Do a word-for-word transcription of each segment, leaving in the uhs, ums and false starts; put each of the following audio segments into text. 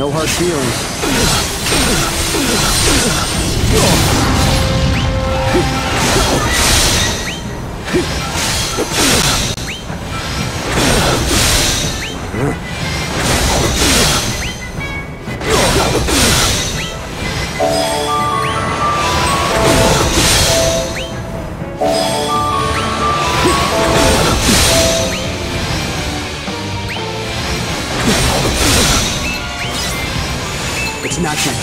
No hard feelings. It's not your day.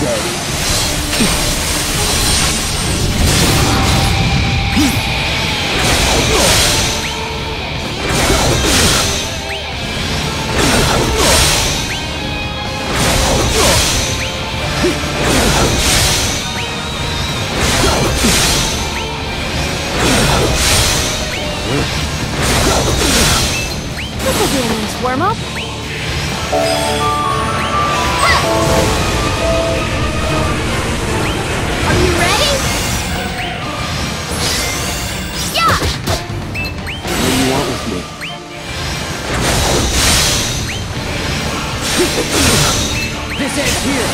This will be a nice warm-up. Are you ready? Yeah! What do you want with me? This end's here!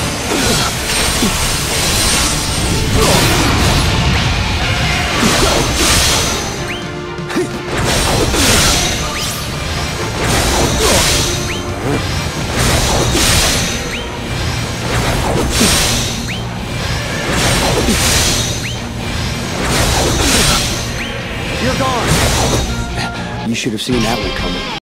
You're gone! You should have seen that one coming.